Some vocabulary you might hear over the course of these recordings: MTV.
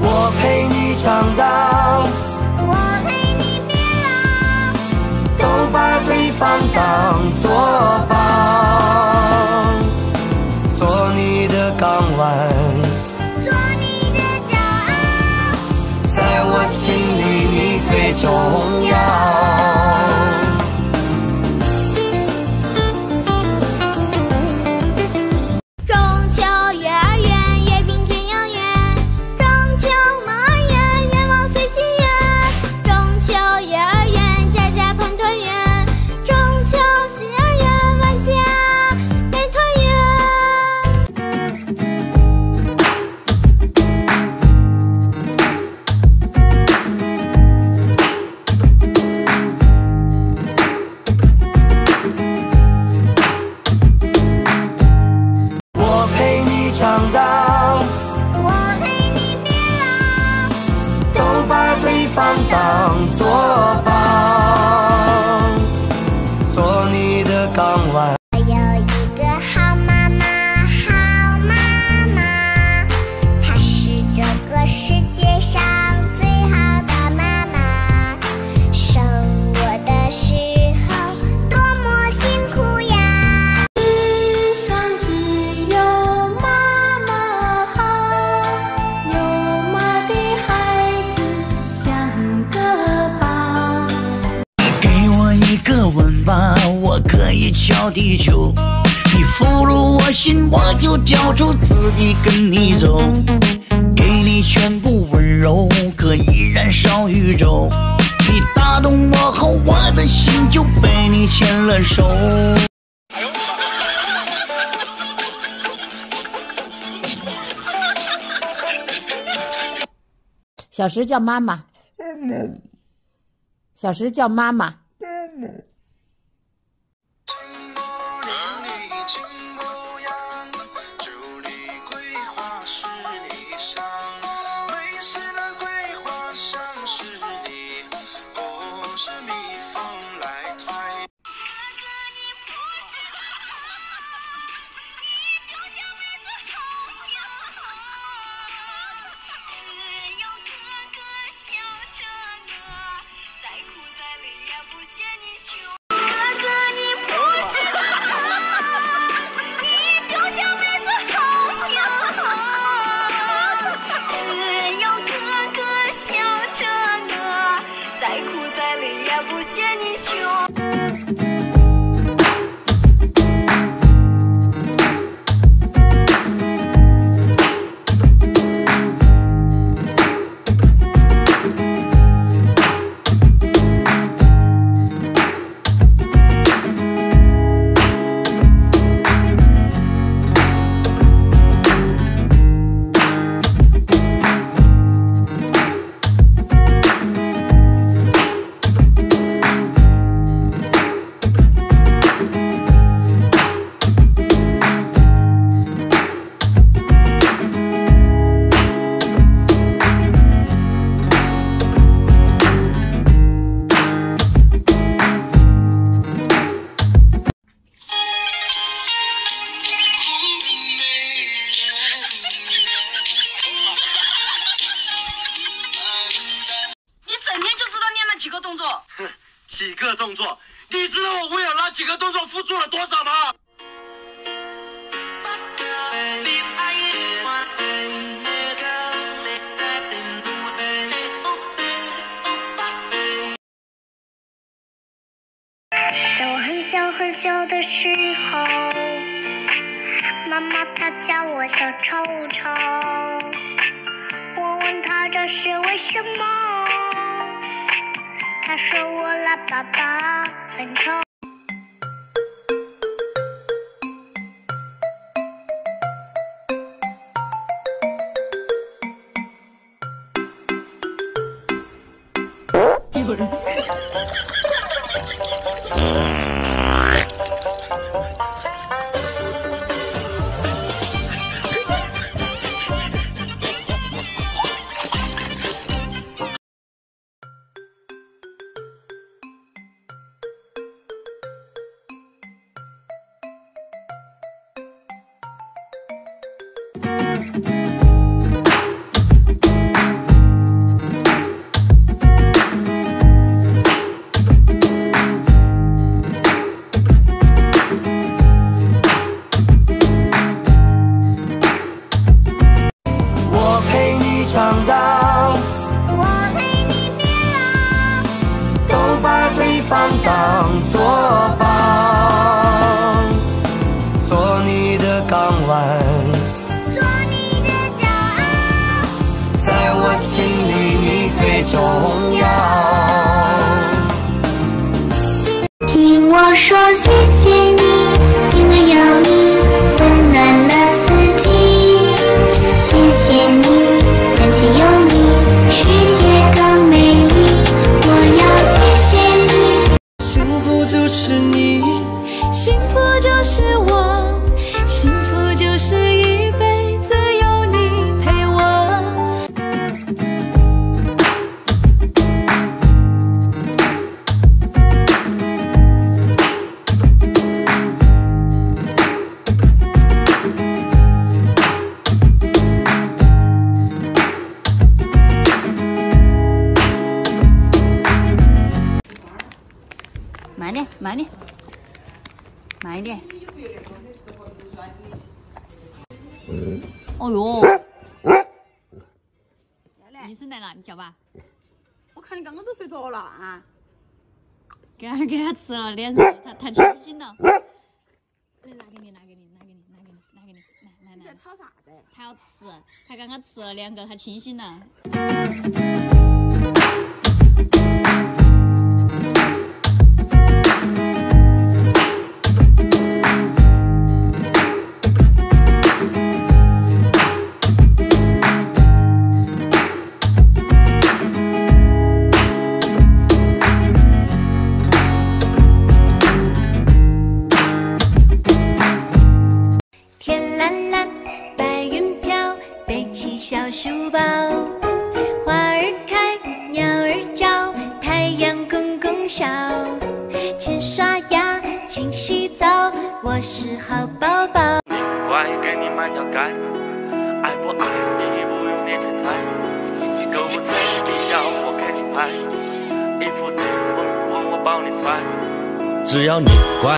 我陪你长大，我陪你变老，都把对方当作宝，做你的港湾，做你的骄傲，在我心里你最重要。 小地球，你俘虏我心，我就交出自己跟你走，给你全部温柔，可以燃烧宇宙。你打动我后，我的心就被你牵了手。小石叫妈妈，小石叫妈妈。做你的港湾，做你的骄傲，在我心里你最重要。听我说，谢谢你，因为有你温暖了四季。谢谢你，感谢有你，世界更美丽。我要谢谢你，幸福就是你，幸福就是我。 慢一点。哦呦！医生来了，你叫吧。我看你刚刚都睡着了啊。给他吃了，脸上他清醒了。来，拿给你。来。你在吵啥子？他要吃，他刚刚吃了2个，他清醒了。小书包，花儿开，鸟儿叫，太阳公公笑。勤刷牙，勤洗澡，我是好宝宝。你不乖，给你买条街，爱不爱你不用你去猜。你狗不吃，你要我给你拍，衣服谁不问我帮你穿。只要你乖。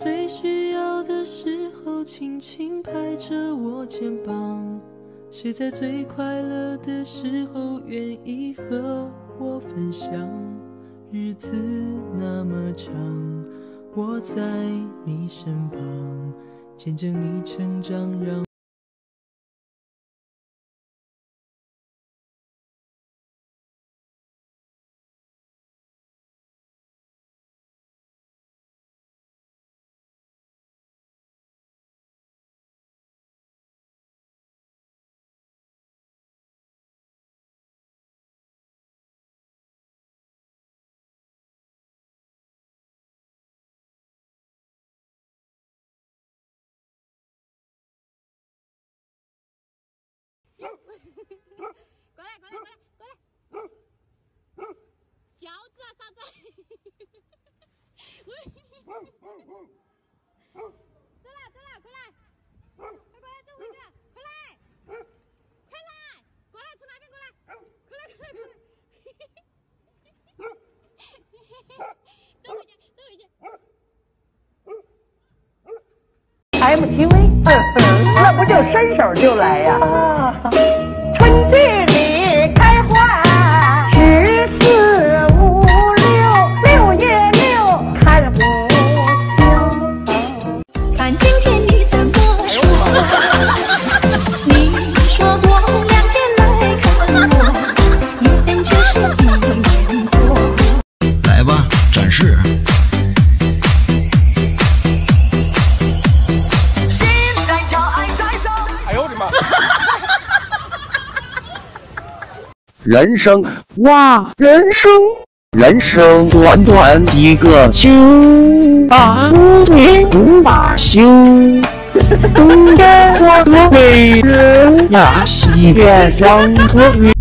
最需要的时候，轻轻拍着我肩膀。谁在最快乐的时候，愿意和我分享？日子那么长，我在你身旁，见证你成长，让。 过来！饺子啊，啥子？走了，快走回去，快来！过来，从那边过来！快来！走回去。MTV， 那不就伸手就来呀？啊。 春季里开花，14、15、6，6月6看不休。反正天你怎么说？你说过2天来看我，一等就是1年多。人生短短几个秋，把乌腿不罢休。东边花朵美人呀，西边杨花雨。